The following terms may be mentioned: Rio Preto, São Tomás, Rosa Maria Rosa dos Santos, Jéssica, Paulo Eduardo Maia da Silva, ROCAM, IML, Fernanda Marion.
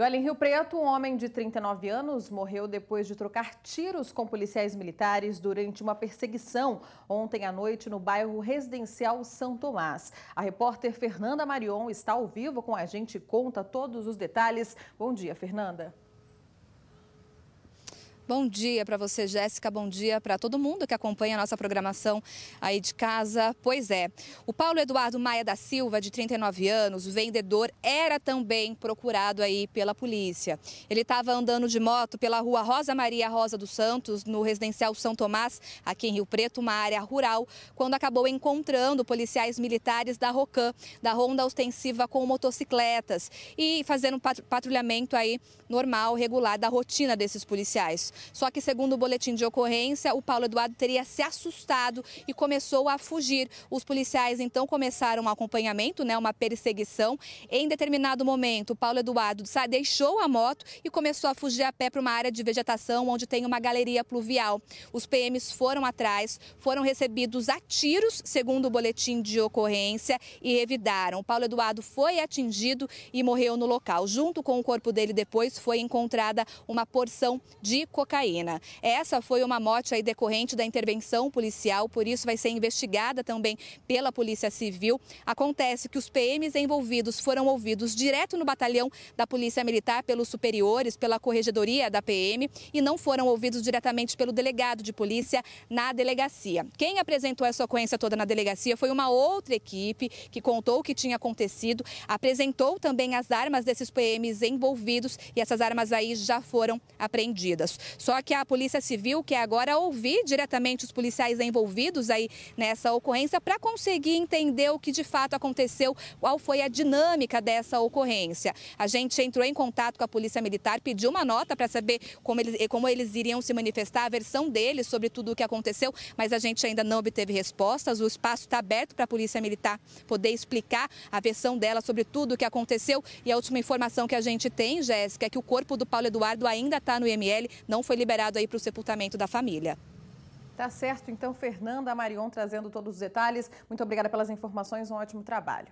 E olha, em Rio Preto, um homem de 39 anos morreu depois de trocar tiros com policiais militares durante uma perseguição ontem à noite no bairro residencial São Tomás. A repórter Fernanda Marion está ao vivo com a gente e conta todos os detalhes. Bom dia, Fernanda. Bom dia para você, Jéssica. Bom dia para todo mundo que acompanha a nossa programação aí de casa. Pois é, o Paulo Eduardo Maia da Silva, de 39 anos, o vendedor, era também procurado aí pela polícia. Ele estava andando de moto pela rua Rosa Maria Rosa dos Santos, no residencial São Tomás, aqui em Rio Preto, uma área rural, quando acabou encontrando policiais militares da ROCAM, da Ronda Ostensiva com motocicletas, e fazendo um patrulhamento aí normal, regular, da rotina desses policiais. Só que, segundo o boletim de ocorrência, o Paulo Eduardo teria se assustado e começou a fugir. Os policiais, então, começaram um acompanhamento, uma perseguição. Em determinado momento, o Paulo Eduardo deixou a moto e começou a fugir a pé para uma área de vegetação, onde tem uma galeria pluvial. Os PMs foram atrás, foram recebidos a tiros, segundo o boletim de ocorrência, e revidaram. O Paulo Eduardo foi atingido e morreu no local. Junto com o corpo dele, depois, foi encontrada uma porção de cocaína. Essa foi uma morte aí decorrente da intervenção policial, por isso vai ser investigada também pela Polícia Civil. Acontece que os PMs envolvidos foram ouvidos direto no batalhão da Polícia Militar pelos superiores, pela corregedoria da PM, e não foram ouvidos diretamente pelo delegado de polícia na delegacia. Quem apresentou essa ocorrência toda na delegacia foi uma outra equipe que contou o que tinha acontecido, apresentou também as armas desses PMs envolvidos, e essas armas aí já foram apreendidas. Só que a Polícia Civil quer agora ouvir diretamente os policiais envolvidos aí nessa ocorrência para conseguir entender o que de fato aconteceu, qual foi a dinâmica dessa ocorrência. A gente entrou em contato com a Polícia Militar, pediu uma nota para saber como eles iriam se manifestar, a versão deles sobre tudo o que aconteceu, mas a gente ainda não obteve respostas. O espaço está aberto para a Polícia Militar poder explicar a versão dela sobre tudo o que aconteceu. E a última informação que a gente tem, Jéssica, é que o corpo do Paulo Eduardo ainda está no IML, não foi liberado aí para o sepultamento da família. Tá certo, então, Fernanda Marion trazendo todos os detalhes. Muito obrigada pelas informações, um ótimo trabalho.